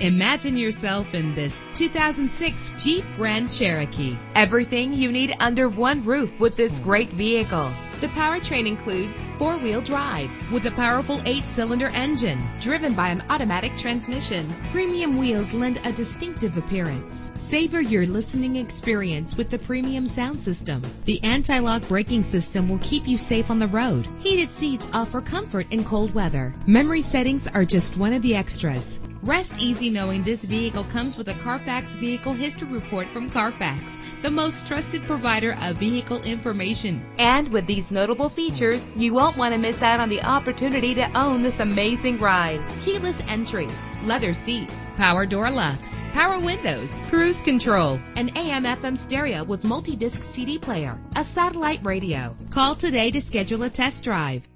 Imagine yourself in this 2006 Jeep Grand Cherokee. Everything you need under one roof with this great vehicle. The powertrain includes four-wheel drive with a powerful 8-cylinder engine driven by an automatic transmission. Premium wheels lend a distinctive appearance. Savor your listening experience with the premium sound system. The anti-lock braking system will keep you safe on the road. Heated seats offer comfort in cold weather. Memory settings are just one of the extras. Rest easy knowing this vehicle comes with a Carfax Vehicle History Report from Carfax, the most trusted provider of vehicle information. And with these notable features, you won't want to miss out on the opportunity to own this amazing ride. Keyless entry, leather seats, power door locks, power windows, cruise control, an AM/FM stereo with multi-disc CD player, a satellite radio. Call today to schedule a test drive.